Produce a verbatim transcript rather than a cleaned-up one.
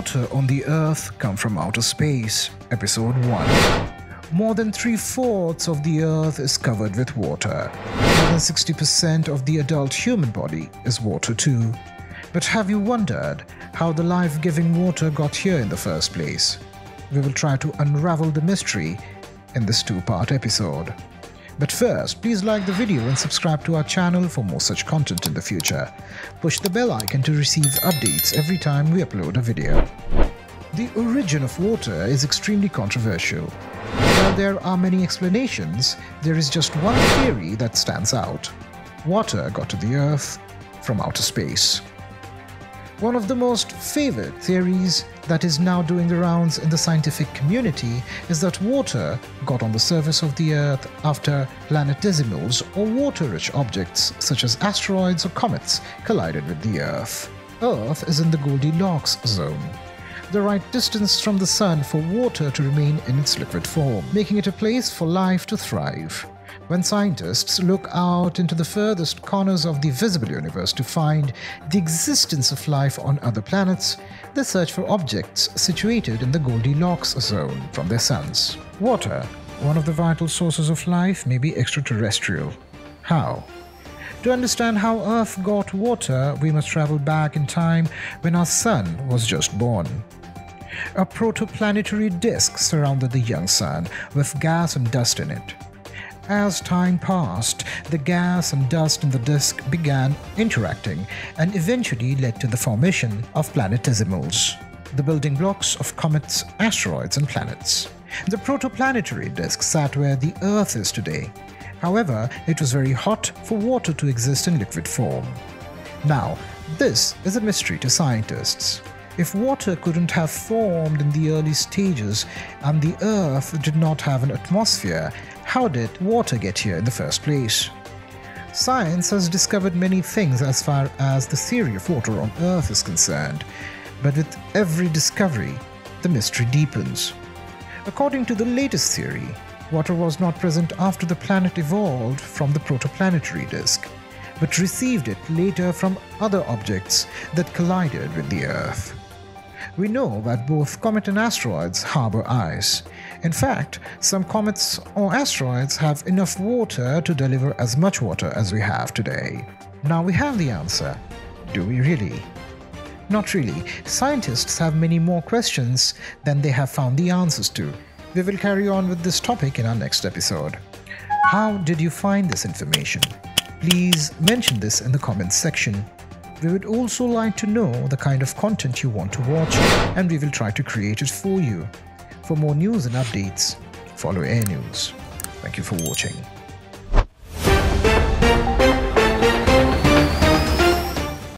water on the Earth come from outer space. Episode one. More than three-fourths of the Earth is covered with water. More than sixty percent of the adult human body is water too. But have you wondered how the life-giving water got here in the first place? We will try to unravel the mystery in this two-part episode. But first, please like the video and subscribe to our channel for more such content in the future. Push the bell icon to receive updates every time we upload a video. The origin of water is extremely controversial. While there are many explanations, there is just one theory that stands out. Water got to the Earth from outer space. One of the most favored theories that is now doing the rounds in the scientific community is that water got on the surface of the Earth after planetesimals or water-rich objects such as asteroids or comets collided with the Earth. Earth is in the Goldilocks zone, the right distance from the Sun for water to remain in its liquid form, making it a place for life to thrive. When scientists look out into the furthest corners of the visible universe to find the existence of life on other planets, they search for objects situated in the Goldilocks zone from their suns. Water, one of the vital sources of life, may be extraterrestrial. How? To understand how Earth got water, we must travel back in time when our Sun was just born. A protoplanetary disk surrounded the young Sun with gas and dust in it. As time passed, the gas and dust in the disk began interacting and eventually led to the formation of planetesimals, the building blocks of comets, asteroids, and planets. The protoplanetary disk sat where the Earth is today. However, it was very hot for water to exist in liquid form. Now, this is a mystery to scientists. If water couldn't have formed in the early stages and the Earth did not have an atmosphere, how did water get here in the first place? Science has discovered many things as far as the theory of water on Earth is concerned, but with every discovery, the mystery deepens. According to the latest theory, water was not present after the planet evolved from the protoplanetary disk, but received it later from other objects that collided with the Earth. We know that both comets and asteroids harbor ice. In fact, some comets or asteroids have enough water to deliver as much water as we have today. Now we have the answer. Do we really? Not really. Scientists have many more questions than they have found the answers to. We will carry on with this topic in our next episode. How did you find this information? Please mention this in the comments section. We would also like to know the kind of content you want to watch, and we will try to create it for you. For more news and updates, follow Airr News. Thank you for watching.